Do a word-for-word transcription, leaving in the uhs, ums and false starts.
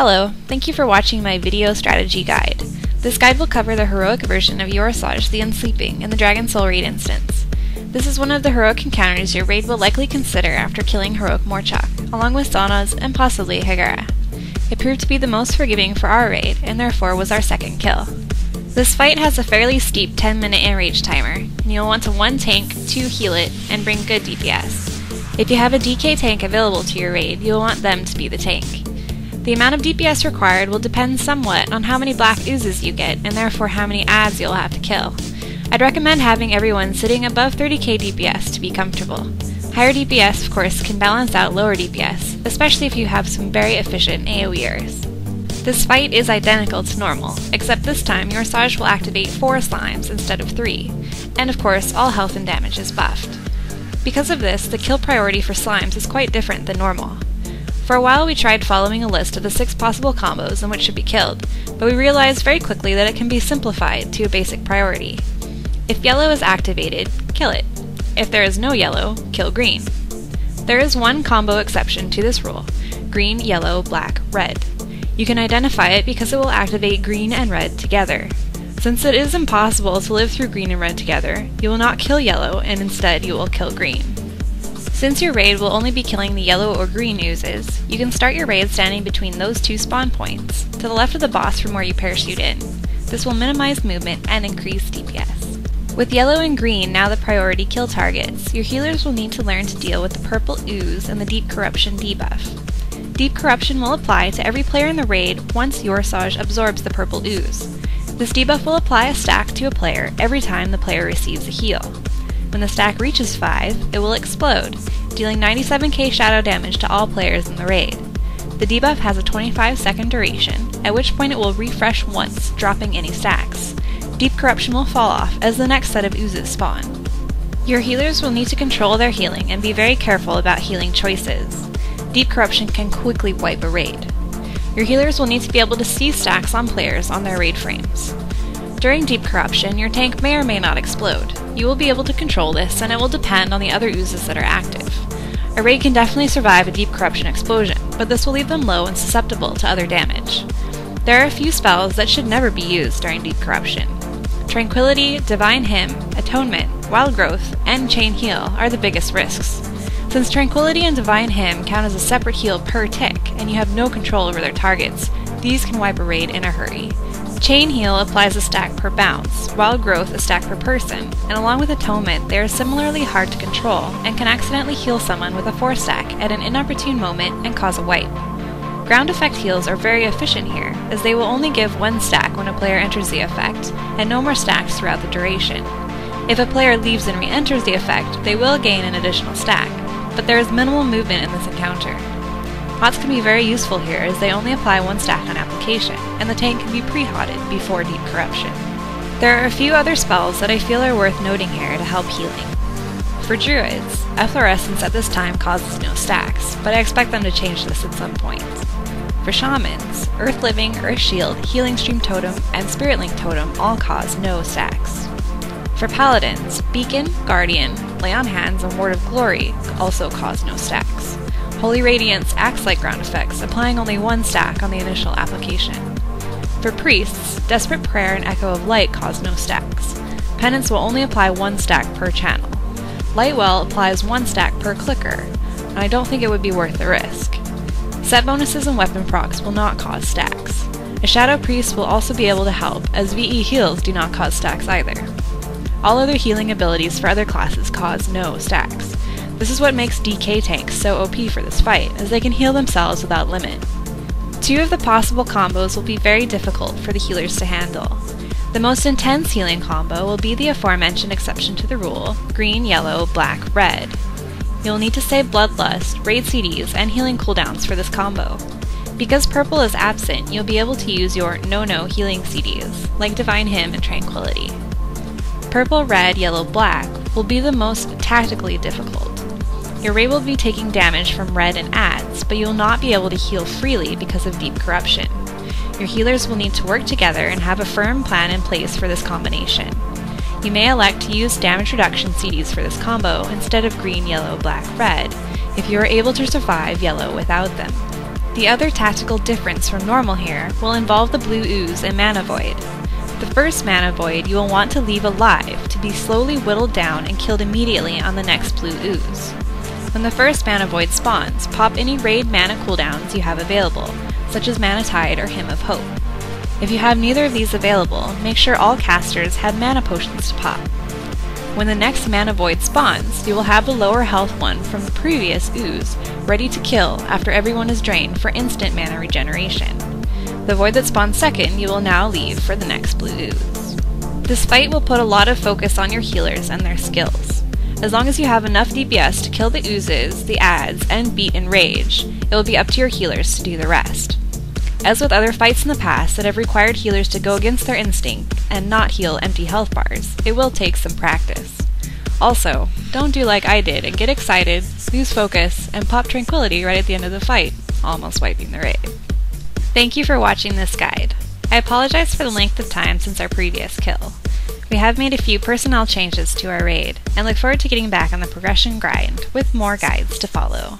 Hello, thank you for watching my video strategy guide. This guide will cover the heroic version of Yor'sahj the Unsleeping in the Dragon Soul raid instance. This is one of the heroic encounters your raid will likely consider after killing heroic Morchok, along with Zon'ozz and possibly Hagara. It proved to be the most forgiving for our raid, and therefore was our second kill. This fight has a fairly steep ten minute enrage timer, and you'll want to one tank, two heal it, and bring good D P S. If you have a D K tank available to your raid, you'll want them to be the tank. The amount of D P S required will depend somewhat on how many black oozes you get, and therefore how many adds you'll have to kill. I'd recommend having everyone sitting above thirty K D P S to be comfortable. Higher D P S, of course, can balance out lower D P S, especially if you have some very efficient AoEers. This fight is identical to normal, except this time Yor'sahj will activate four slimes instead of three, and of course all health and damage is buffed. Because of this, the kill priority for slimes is quite different than normal. For a while we tried following a list of the six possible combos and which should be killed, but we realized very quickly that it can be simplified to a basic priority. If yellow is activated, kill it. If there is no yellow, kill green. There is one combo exception to this rule: green, yellow, black, red. You can identify it because it will activate green and red together. Since it is impossible to live through green and red together, you will not kill yellow and instead you will kill green. Since your raid will only be killing the yellow or green oozes, you can start your raid standing between those two spawn points, to the left of the boss from where you parachute in. This will minimize movement and increase D P S. With yellow and green now the priority kill targets, your healers will need to learn to deal with the purple ooze and the Deep Corruption debuff. Deep Corruption will apply to every player in the raid once Yor'sahj absorbs the purple ooze. This debuff will apply a stack to a player every time the player receives a heal. When the stack reaches five, it will explode, dealing ninety-seven K shadow damage to all players in the raid. The debuff has a twenty-five second duration, at which point it will refresh once, dropping any stacks. Deep Corruption will fall off as the next set of oozes spawn. Your healers will need to control their healing and be very careful about healing choices. Deep Corruption can quickly wipe a raid. Your healers will need to be able to see stacks on players on their raid frames. During Deep Corruption, your tank may or may not explode. You will be able to control this, and it will depend on the other oozes that are active. A raid can definitely survive a Deep Corruption explosion, but this will leave them low and susceptible to other damage. There are a few spells that should never be used during Deep Corruption. Tranquility, Divine Hymn, Atonement, Wild Growth, and Chain Heal are the biggest risks. Since Tranquility and Divine Hymn count as a separate heal per tick, and you have no control over their targets, these can wipe a raid in a hurry. Chain Heal applies a stack per bounce, Wild Growth a stack per person, and along with Atonement, they are similarly hard to control and can accidentally heal someone with a four stack at an inopportune moment and cause a wipe. Ground effect heals are very efficient here, as they will only give one stack when a player enters the effect, and no more stacks throughout the duration. If a player leaves and re-enters the effect, they will gain an additional stack, but there is minimal movement in this encounter. Hots can be very useful here as they only apply one stack on application, and the tank can be pre-hotted before Deep Corruption. There are a few other spells that I feel are worth noting here to help healing. For druids, Efflorescence at this time causes no stacks, but I expect them to change this at some point. For shamans, Earth Living, Earth Shield, Healing Stream Totem, and Spirit Link Totem all cause no stacks. For paladins, Beacon, Guardian, Lay on Hands, and Ward of Glory also cause no stacks. Holy Radiance acts like ground effects, applying only one stack on the initial application. For priests, Desperate Prayer and Echo of Light cause no stacks. Penance will only apply one stack per channel. Lightwell applies one stack per clicker, and I don't think it would be worth the risk. Set bonuses and weapon procs will not cause stacks. A Shadow Priest will also be able to help, as V E heals do not cause stacks either. All other healing abilities for other classes cause no stacks. This is what makes D K tanks so O P for this fight, as they can heal themselves without limit. Two of the possible combos will be very difficult for the healers to handle. The most intense healing combo will be the aforementioned exception to the rule, green, yellow, black, red. You'll need to save Bloodlust, raid C Ds, and healing cooldowns for this combo. Because purple is absent, you'll be able to use your no-no healing C Ds, like Divine Hymn and Tranquility. Purple, red, yellow, black will be the most tactically difficult. Your raid will be taking damage from red and adds, but you will not be able to heal freely because of Deep Corruption. Your healers will need to work together and have a firm plan in place for this combination. You may elect to use damage reduction C Ds for this combo instead of green, yellow, black, red, if you are able to survive yellow without them. The other tactical difference from normal here will involve the blue ooze and mana void. The first mana void you will want to leave alive to be slowly whittled down and killed immediately on the next blue ooze. When the first mana void spawns, pop any raid mana cooldowns you have available, such as Mana Tide or Hymn of Hope. If you have neither of these available, make sure all casters have mana potions to pop. When the next mana void spawns, you will have the lower health one from the previous ooze ready to kill after everyone is drained for instant mana regeneration. The void that spawns second you will now leave for the next blue ooze. This fight will put a lot of focus on your healers and their skills. As long as you have enough D P S to kill the oozes, the adds, and beat Enrage, it will be up to your healers to do the rest. As with other fights in the past that have required healers to go against their instinct and not heal empty health bars, it will take some practice. Also, don't do like I did and get excited, lose focus, and pop Tranquility right at the end of the fight, almost wiping the raid. Thank you for watching this guide. I apologize for the length of time since our previous kill. We have made a few personnel changes to our raid, and look forward to getting back on the progression grind with more guides to follow.